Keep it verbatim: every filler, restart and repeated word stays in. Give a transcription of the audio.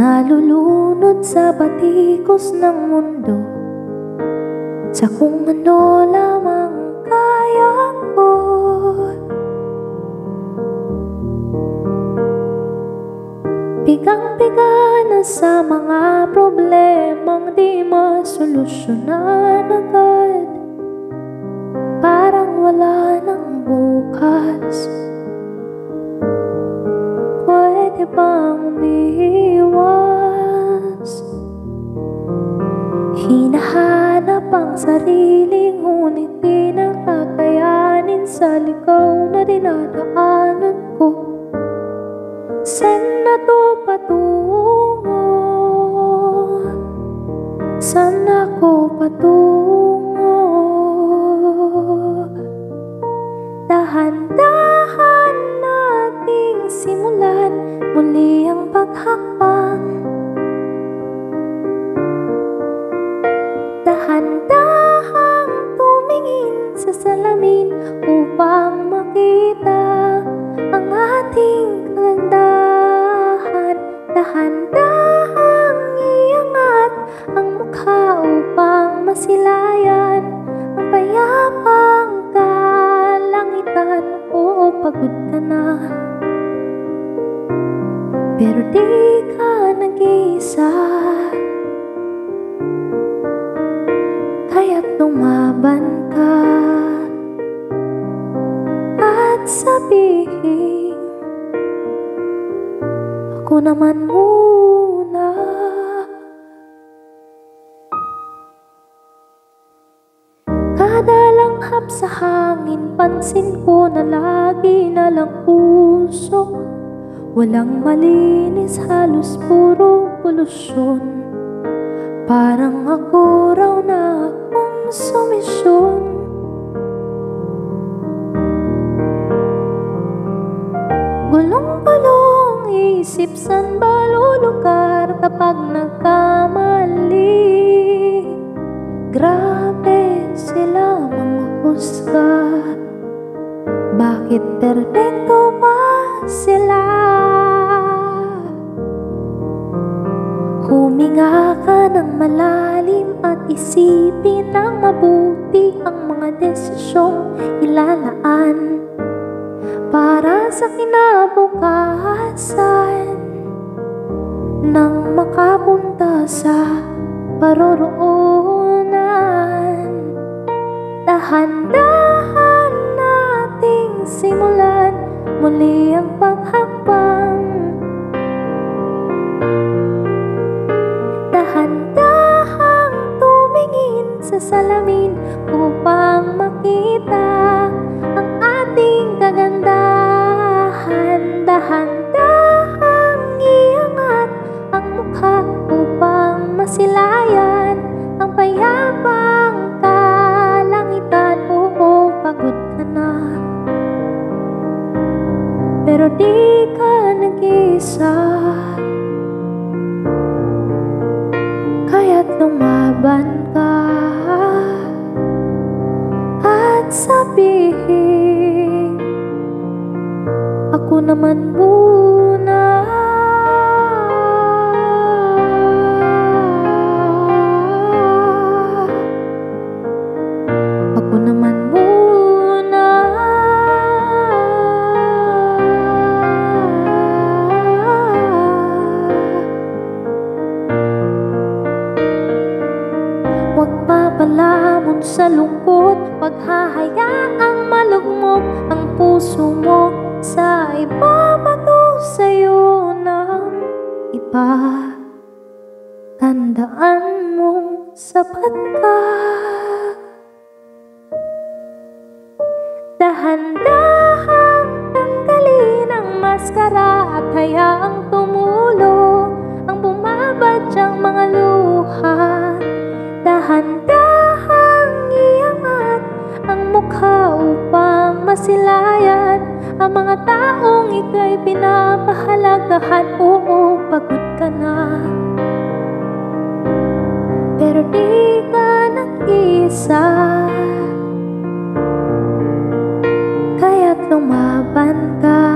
nalulunod sa batikos ng mundo, sa kung ano lamang kaya ko. Bigang-biga na sa mga problemang di masolusyonan agad, parang wala ng bukas. Pwede bang umiwas? Hinahanap ang sarili, ngunit di nakakayanin sa ligaw na dinadaanan ko. San na to patungo? San ako patungo? Dahan-dahan nating simulan muli ang paghakbang. Dahan-dahan tumingin sa salamin upang makita ang ating kagandahan. Dahan-dahan iangat ang mukha upang masilayan ang payapang kalangitan. Oo, pagod ka na, pero di ka nag-iisa, kaya't lumaban ka at sabihin, ako naman muna. Kada langhap sa hangin, pansin ko na lagi na lang usok. Walang malinis, halos puro polusyon. Parang ako raw na akong sumisyon. Gulong-gulong isip, san ba lulugar kapag nagkamali? Grabe sila mga husga, bakit perfecto ba sila? Huminga ka ng malalim at isipin ng mabuti ang mga desisyong ilalaan para sa kinabukasan, nang makapunta sa paroroonan. Dahan-dahan nating simulan muli ang paghakbang. Dahan-dahang tumingin sa salamin upang makita ang ating kagandahan. Dahan-dahang iangat ang mukha upang masilayan ang payapang kalangitan. Oo, pagod ka na, pero di ka nag-isa, kaya't lumaban ka at sabihin, ako naman muna. Palamon sa lungkot, paghahayaang malugmok ang puso mo sa iba, bato sa'yo ng iba. Tandaan mong sapat ka. Dahan-dahan tanggalin ang maskara at hayaang tumulo ang bumabadyang mga luha. Dahan-dahang iangat ang mukha upang masilayan ang mga taong ika'y pinapahalagahan. Oo, pagod ka na, pero di ka nag-isa, kaya't lumaban ka